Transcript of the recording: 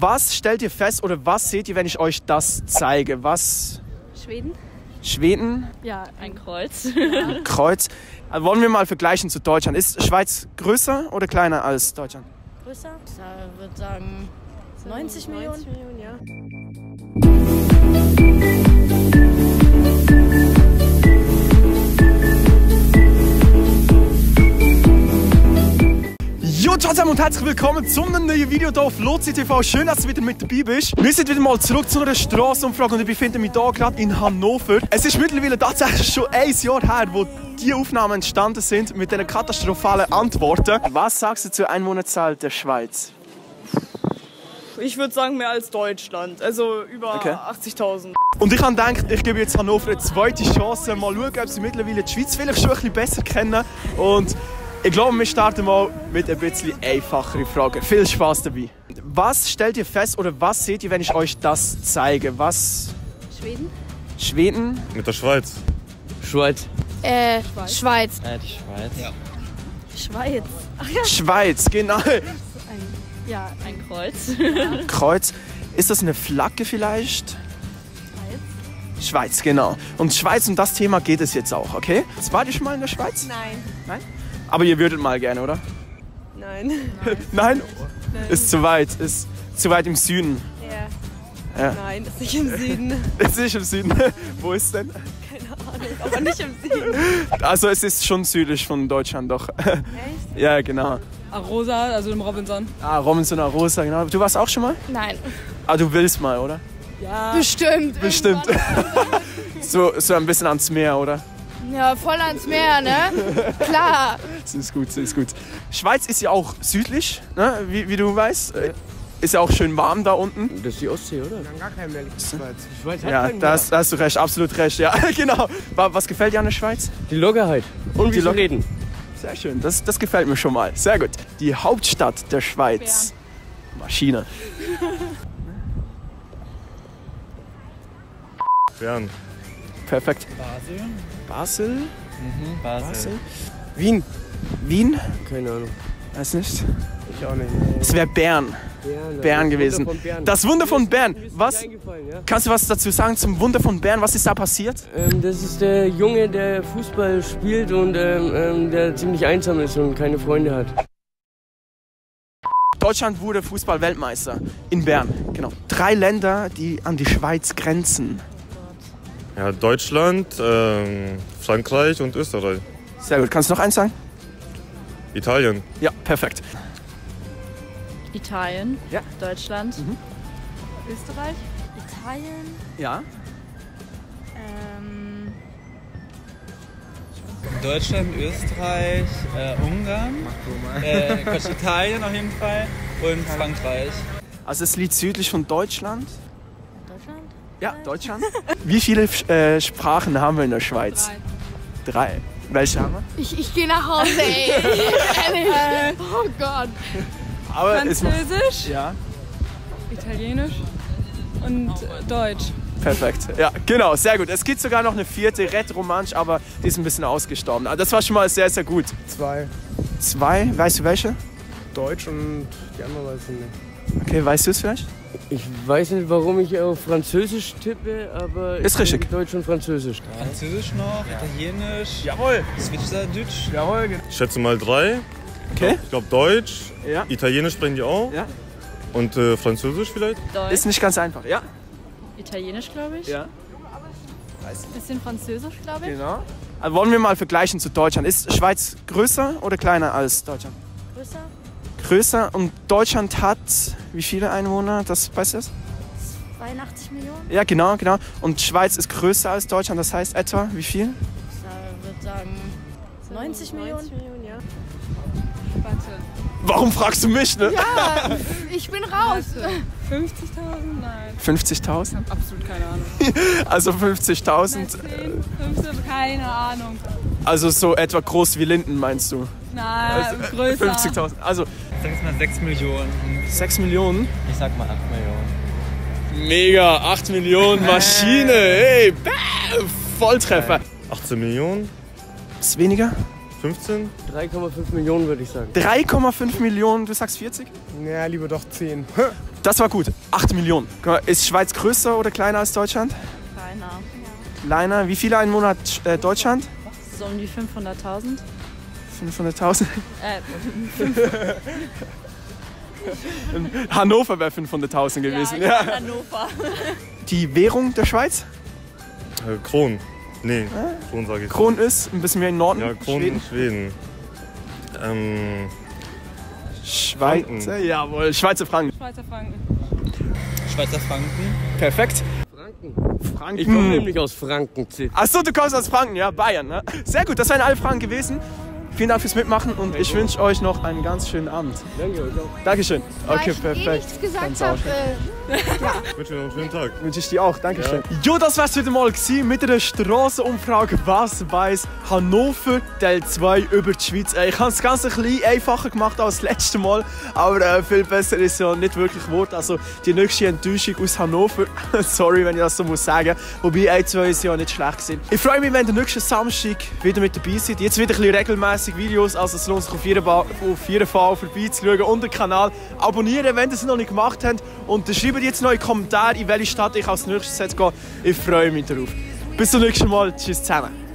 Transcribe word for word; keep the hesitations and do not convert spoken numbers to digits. Was stellt ihr fest oder was seht ihr, wenn ich euch das zeige? Was? Schweden. Schweden? Ja, ein Kreuz. Ein Kreuz. Also wollen wir mal vergleichen zu Deutschland. Ist Schweiz größer oder kleiner als Deutschland? Größer. Ich würde sagen neunzig Millionen. neunzig Millionen, ja. Jo zusammen und herzlich willkommen zu einem neuen Video hier auf LotziTV. Schön, dass du wieder mit dabei bist. Wir sind wieder mal zurück zu einer Straßenumfrage und ich befinde mich hier gerade in Hannover. Es ist mittlerweile tatsächlich schon ein Jahr her, wo die Aufnahmen entstanden sind mit diesen katastrophalen Antworten. Was sagst du zur Einwohnerzahl der Schweiz? Ich würde sagen, mehr als Deutschland. Also über okay. achtzigtausend. Und ich habe gedacht, ich gebe jetzt Hannover eine zweite Chance. Mal schauen, ob sie mittlerweile die Schweiz vielleicht schon ein bisschen besser kennen. Und ich glaube, wir starten mal mit ein bisschen einfacheren Fragen. Viel Spaß dabei. Was stellt ihr fest oder was seht ihr, wenn ich euch das zeige? Was? Schweden. Schweden? Mit der Schweiz. Schweiz. Äh, Schweiz. Schweiz. Äh, die Schweiz. Ja. Schweiz. Ach ja. Schweiz, genau. Ein, ja, ein Kreuz. Ja. Kreuz. Ist das eine Flagge vielleicht? Schweiz. Schweiz, genau. Und Schweiz, um das Thema geht es jetzt auch, okay? Wart ihr schon mal in der Schweiz? Nein. Nein? Aber ihr würdet mal gerne, oder? Nein. Nein? Nein? Nein. Ist zu weit. Ist zu weit im Süden. Ja. Ja. Nein, ist nicht im Süden. Ist nicht im Süden. Wo ist denn? Aber nicht im Süden. Also es ist schon südlich von Deutschland, doch. Echt? Ja, genau. Arosa, also im Robinson. Ah, Robinson, Arosa, genau. Du warst auch schon mal? Nein. Ah, du willst mal, oder? Ja. Bestimmt. Bestimmt. so, so ein bisschen ans Meer, oder? Ja, voll ans Meer, ne? Klar. Das ist gut, das ist gut. Schweiz ist ja auch südlich, ne? Wie, wie du weißt. Ja. Ist ja auch schön warm da unten. Das ist die Ostsee, oder? Wir haben gar keinen mehr in der Schweiz. Ja, da hast, da hast du recht, absolut recht. Ja, genau. Was gefällt dir an der Schweiz? Die Lockerheit. Und wie sie reden. Sehr schön, das, das gefällt mir schon mal. Sehr gut. Die Hauptstadt der Schweiz. Bern. Maschine. Bern. Perfekt. Basel. Basel? Mhm, Basel. Basel. Wien. Wien? Keine Ahnung. Weiß nicht. Ich auch nicht. Es wäre Bern. Bern, Bern gewesen. Das Wunder von Bern. Das Wunder von Bern. Was, kannst du was dazu sagen zum Wunder von Bern? Was ist da passiert? Ähm, das ist der Junge, der Fußball spielt und ähm, der ziemlich einsam ist und keine Freunde hat. Deutschland wurde Fußball-Weltmeister in Bern. Genau. Drei Länder, die an die Schweiz grenzen. Ja, Deutschland, ähm, Frankreich und Österreich. Sehr gut. Kannst du noch eins sagen? Italien. Ja, perfekt. Italien, ja. Deutschland, mhm. Österreich, Italien, ja. ähm. Deutschland, Österreich, äh, Ungarn, äh, Quatsch, Italien auf jeden Fall und Frankreich. Also es liegt südlich von Deutschland. Deutschland? Ja, Deutschland. Wie viele äh, Sprachen haben wir in der Schweiz? Drei. Drei. Welche haben wir? Ich, ich gehe nach Hause, ey. äh, oh Gott. Aber Französisch, ja. Italienisch und Deutsch. Perfekt. Ja, genau, sehr gut. Es gibt sogar noch eine vierte, Rätoromansch, aber die ist ein bisschen ausgestorben. Aber das war schon mal sehr, sehr gut. Zwei. Zwei? Weißt du welche? Deutsch und die andere weiß ich nicht. Okay, weißt du es vielleicht? Ich weiß nicht, warum ich auf Französisch tippe, aber ist richtig. Deutsch und Französisch. Ja. Französisch noch, ja. Italienisch. Jawohl. Schwizerdütsch. Jawohl. Ich schätze mal drei. Okay. Ich glaube Deutsch, ja. Italienisch sprechen die auch ja. und äh, Französisch vielleicht. Deutsch. Ist nicht ganz einfach, ja. Italienisch glaube ich. Ja. Weiß nicht. Bisschen Französisch glaube ich. Genau. Also wollen wir mal vergleichen zu Deutschland. Ist Schweiz größer oder kleiner als Deutschland? Größer. Größer und Deutschland hat wie viele Einwohner? Das weißt du das? zweiundachtzig Millionen. Ja genau, genau. Und Schweiz ist größer als Deutschland. Das heißt etwa wie viel? Ich würde sagen neunzig Millionen. neunzig Millionen, ja. Warte. Warum fragst du mich, ne? Ja, ich bin raus. fünfzigtausend? Nein. fünfzigtausend? Ich hab absolut keine Ahnung. Also fünfzigtausend? Keine Ahnung. Also so etwa groß wie Linden, meinst du? Nein, also, größer. fünfzigtausend, also... Ich sag mal sechs Millionen. sechs Millionen? Ich sag mal acht Millionen. Mega, acht Millionen Maschine, ey, Volltreffer. achtzehn Millionen? Ist weniger? fünfzehn? drei Komma fünf Millionen würde ich sagen. drei Komma fünf Millionen, du sagst vierzig? Naja, lieber doch zehn. Das war gut. acht Millionen. Ist Schweiz größer oder kleiner als Deutschland? Kleiner. Kleiner. Wie viele Einwohner hat äh, Deutschland? So um die fünfhunderttausend. fünfhunderttausend? Äh, Hannover wäre fünfhunderttausend gewesen. Ja, ja. Hannover. Die Währung der Schweiz? Äh, Kron. Nee, äh? Kron sage ich. Kron nicht. Ist ein bisschen mehr im Norden. Ja, Kron Schweden. Schweden. Ähm, Schweizer, Franken. Jawohl, Schweizer Franken. Schweizer Franken. Schweizer Franken. Perfekt. Franken. Franken. Ich komme nämlich aus Franken. Achso, du kommst aus Franken, ja, Bayern. Ne? Sehr gut, das waren alle Fragen gewesen. Vielen Dank fürs Mitmachen und ich wünsche euch noch einen ganz schönen Abend. Danke euch auch. Dankeschön. Okay, perfekt. Weil ich eh nichts gesagt habe. Ja. Ich wünsche dir noch einen schönen Tag. Wünsche ich dir auch. Dankeschön. Ja. Jo, das war's heute mal gewesen mit der Straßenumfrage. Was weiß Hannover Teil zwei über die Schweiz? Ich habe es ganz ein bisschen einfacher gemacht als das letzte Mal, aber äh, viel besser ist ja nicht wirklich geworden. Also die nächste Enttäuschung aus Hannover. Sorry, wenn ich das so muss sagen. Wobei ein, zwei ist ja nicht schlecht gewesen. Ich freue mich, wenn ihr nächsten Samstag wieder mit dabei seid. Jetzt wieder ein bisschen regelmäßig Videos, also es lohnt sich auf jeden Fall, Fall vorbeizuschauen und den Kanal abonnieren, wenn ihr es noch nicht gemacht habt. Und schreibt jetzt noch in die Kommentare, in welche Stadt ich als nächstes gehe. Ich freue mich darauf. Bis zum nächsten Mal. Tschüss zusammen.